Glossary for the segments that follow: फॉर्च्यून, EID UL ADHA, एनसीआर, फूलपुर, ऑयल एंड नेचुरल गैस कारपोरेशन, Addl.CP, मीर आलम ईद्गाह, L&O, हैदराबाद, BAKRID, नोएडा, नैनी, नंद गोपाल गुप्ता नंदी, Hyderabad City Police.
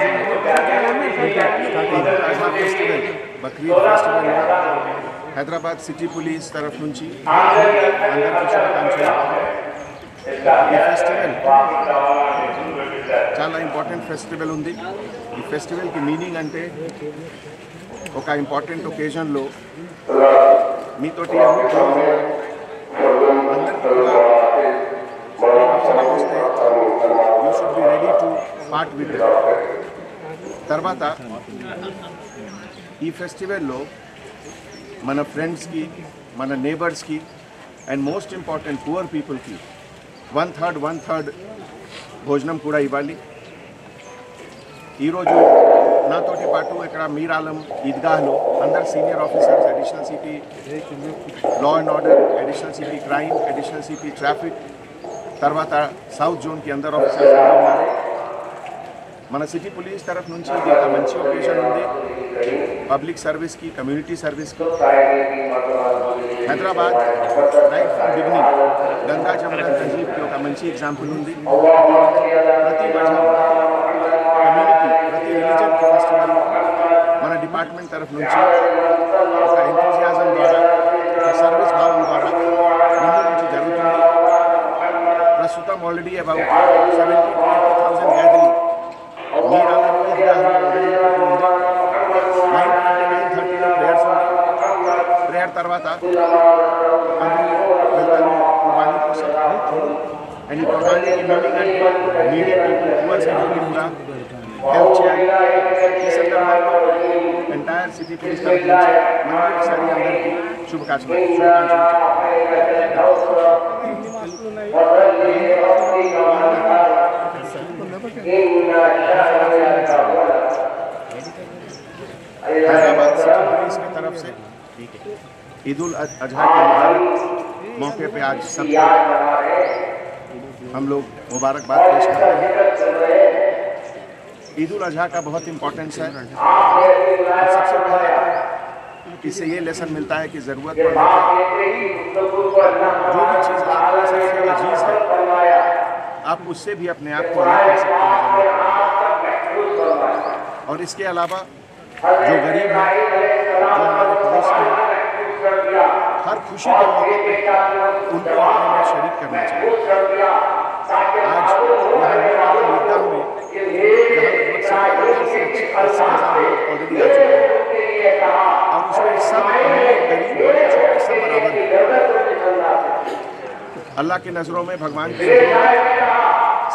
Bakrid festival में हैदराबाद city police तरफ नीचे अंदर की शुभकामनाएं। फेस्टिवल चाला इंपॉर्टेंट फेस्टिवल उंदी। फेस्टिवल की मीनिंग अंटे ఒక ఇంపార్టెంట్ ఒకేషన్ లో మీతోటి you should be ready to part with it. తర్వాత ఈ ఫెస్టివల్ లో మన ఫ్రెండ్స్ కి మన neighbors కి and most important poor people కి one third భోజనం కూడా ఇవ్వాలి। ఈ రోజు నాతోటి పాటు ఇక్కడ మీర్ ఆలం ఈద్గాహ్ లో అందర్ senior officers additional CP law and order, additional CP crime, additional CP traffic, తర్వాత సౌత్ జోన్ కి అందర్ ఆఫీసర్స్ ఉన్నారు। మన సిటీ పోలీస్ తరఫు నుంచి ఇది ఒక మంచి ఒకేషన్ ఉంది పబ్లిక్ సర్వీస్ కి, కమ్యూనిటీ సర్వీస్ కి। Hyderabad right from beginning Ganga Jamuna తహజీబ్ కి ఒక మంచి ఎగ్జాంపుల్ ఉంది। ప్రతి మతం, కమ్యూనిటీ, ప్రతి రిలీజియన్ కి ఫెస్టివల్ మన డిపార్ట్మెంట్ తరఫు నుంచి ఒక ఎంతూజియాజం ద్వారా, సర్వీస్ భావం ద్వారా ముందు నుంచి జరుగుతుంది। ప్రస్తుతం already about 70,000 gathering हैदराबाद city police की तरफ से ईद उल अजहा के मुबारक मौके पे आज सबको हम लोग मुबारकबाद पेश करते हैं। ईद उल अजहा का बहुत इम्पोर्टेंस है। सबसे पहले इससे ये लेसन मिलता है कि ज़रूरत जो भी चीज़ आपकी सबसे अजीज है आप उससे भी अपने आप को अलग कर सकते हैं। और इसके अलावा जो गरीब है, जो हमारे देश के हर खुशी के मौके पर उनको अपने में शरीक करना चाहिए। आज मुद्दा में और उसमें सब गरीब छोटे से बराबर अल्लाह की नज़रों में, भगवान की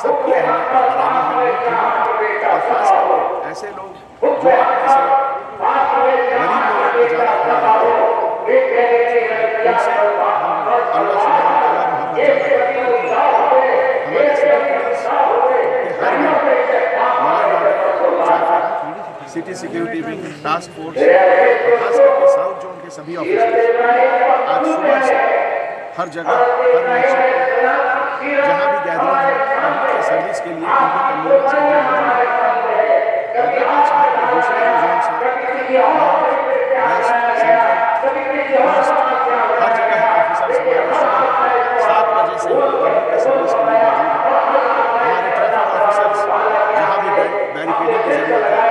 सबकी अहमियत बराबर है। और खासकर ऐसे लोग जो city security wing, task force और खास करके साउथ जोन के सभी ऑफिसर्स आज सुबह से हर जगह, हर मैच जहाँ भी गैदरिंग है पब्लिक सर्विस के लिए उनकी कम्युनिटी से हैदराबाद शहर के दूसरे जोन से नॉर्थ, वेस्ट, सेंट्रल, ईस्ट हर जगह ऑफिसर्स हमारे सुबह 7 बजे से पब्लिक सर्विस के लिए मौजूद हैं। हमारे ट्रैफिक ऑफिसर्स जहाँ भी बैरिकेडिंग की जरूरत है,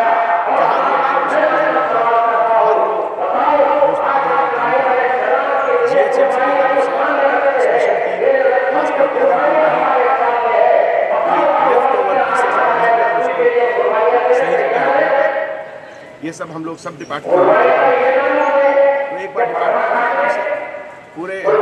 ये सब हम लोग सब डिपार्टमेंट तो एक बार डिपार्टमेंट पूरे